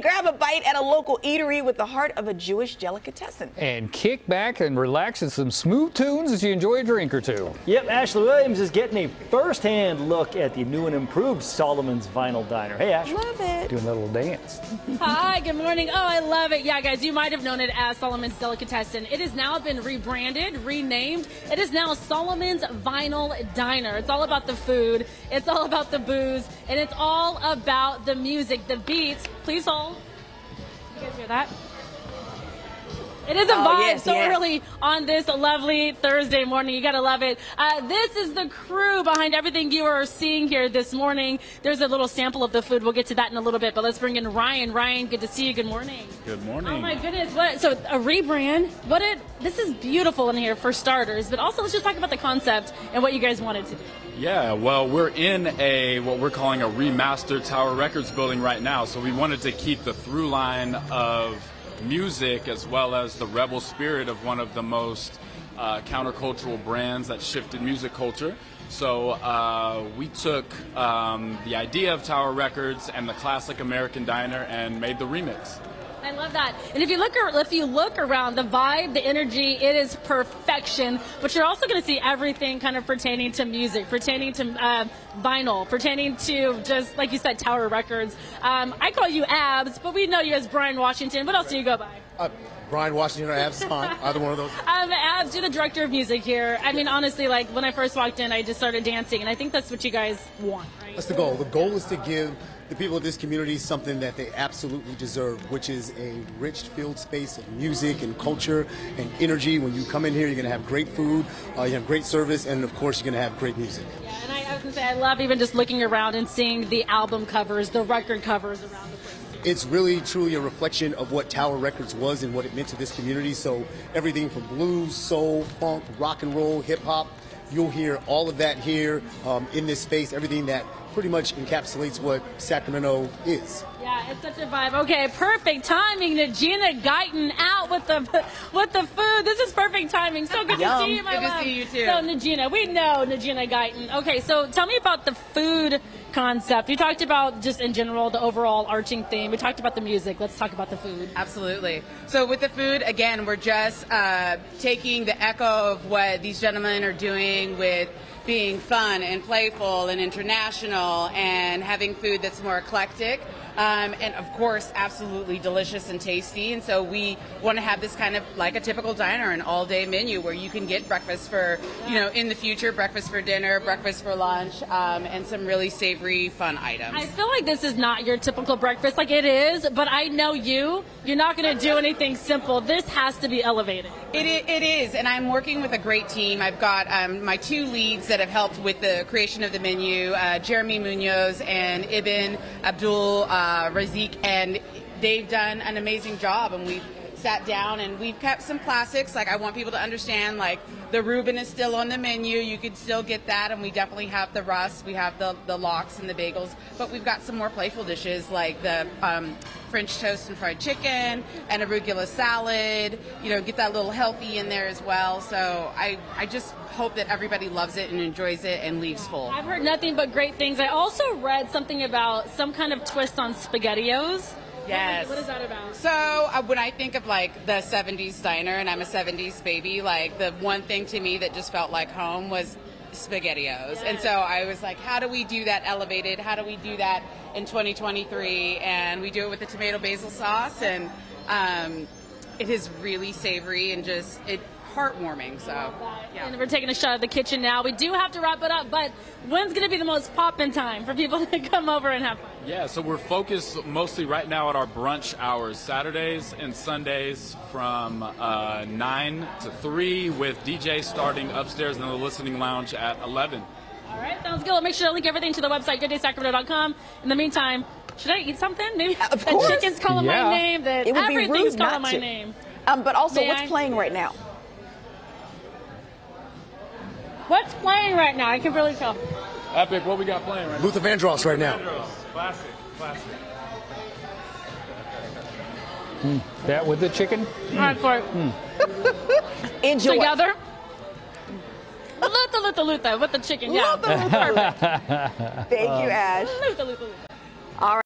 Grab a bite at a local eatery with the heart of a Jewish delicatessen. And kick back and relax with some smooth tunes as you enjoy a drink or two. Yep, Ashley Williams is getting a first-hand look at the new and improved Solomon's Vinyl Diner. Hey, Ashley. Love it. Doing a little dance. Hi, good morning. Oh, I love it. Yeah, guys, you might have known it as Solomon's Delicatessen. It has now been rebranded, renamed. It is now Solomon's Vinyl Diner. It's all about the food, it's all about the booze, and it's all about the music, the beats. Please hold. You guys hear that? It is a vibe, yes, so yes. Early on this lovely Thursday morning. You gotta love it. This is the crew behind everything you are seeing here this morning. There's a little sample of the food. We'll get to that in a little bit, but let's bring in Ryan. Ryan, good to see you. Good morning. Good morning. Oh my goodness, what? So a rebrand. This is beautiful in here for starters, but also let's just talk about the concept and what you guys wanted to do. Yeah, well, we're in what we're calling a remastered Tower Records building right now, so we wanted to keep the through line of music as well as the rebel spirit of one of the most countercultural brands that shifted music culture. So we took the idea of Tower Records and the classic American diner and made the remix. I love that. And if you look around, the vibe, the energy, it is perfection. But you're also going to see everything kind of pertaining to music, pertaining to vinyl, pertaining to just, like you said, Tower Records. I call you Abs, but we know you as Brian Washington. What else do you go by? Brian Washington or Abs, fine. Either one of those. Abs, you're the director of music here. I mean, honestly, like when I first walked in, I just started dancing, and I think that's what you guys want, right? That's the goal. The goal is to give the people of this community something that they absolutely deserve, which is a rich filled space of music and culture and energy. When you come in here, you're going to have great food, you have great service, and of course, you're going to have great music. Yeah, and I was going to say, I love even just looking around and seeing the album covers, the record covers around the place. It's really, truly a reflection of what Tower Records was and what it meant to this community. So everything from blues, soul, funk, rock and roll, hip hop, you'll hear all of that here in this space, everything that pretty much encapsulates what Sacramento is. Yeah, it's such a vibe. Okay, perfect timing. Nagina Guyton out with the food. This is perfect timing. So good to see you, my love. Good to see you too. So Nagina, we know Nagina Guyton. Okay, so tell me about the food concept. You talked about just in general the overall arching theme. We talked about the music. Let's talk about the food. Absolutely. So with the food, again, we're just taking the echo of what these gentlemen are doing with being fun and playful and international and having food that's more eclectic and of course absolutely delicious and tasty. And so we want to have this kind of like a typical diner, an all-day menu where you can get breakfast for, you know, in the future, breakfast for dinner, breakfast for lunch, and some really savory fun items. I feel like this is not your typical breakfast. Like it is, but I know you're not going to do anything simple. This has to be elevated. It is, and I'm working with a great team. I've got my two leads that have helped with the creation of the menu, Jeremy Munoz and Ibn Abdul Razik, and they've done an amazing job. And we've sat down and we've kept some classics. Like I want people to understand, like the Reuben is still on the menu. You can still get that, and we definitely have the Russ, we have the lox and the bagels. But we've got some more playful dishes like the French toast and fried chicken and arugula salad. You know, get that little healthy in there as well. So I just hope that everybody loves it and enjoys it and leaves full. I've heard nothing but great things. I also read something about some kind of twist on SpaghettiOs. Yes. What is that about? So when I think of like the 70s diner, and I'm a 70s baby, like the one thing to me that just felt like home was SpaghettiOs. Yes. And so I was like, how do we do that elevated? How do we do that in 2023? And we do it with the tomato basil sauce, and it is really savory and just heartwarming. So yeah. And we're taking a shot of the kitchen now. We do have to wrap it up, but when's going to be the most poppin' time for people to come over and have fun? Yeah, so we're focused mostly right now at our brunch hours, Saturdays and Sundays from 9 to 3, with DJ starting upstairs in the listening lounge at 11. All right, sounds good. Make sure to link everything to the website, gooddaysacramento.com. In the meantime, should I eat something? Maybe of course. The chicken's calling my name. That everything's calling my name. But also, what's playing right now? What's playing right now? I can really tell. Epic, what we got playing right now? Luther Vandross right now. Vandross. Classic, classic. That with the chicken? All right, for it. Enjoy. Together? Luther with the chicken, yeah. Luther. Perfect. Thank you, Ash. Luther. All right.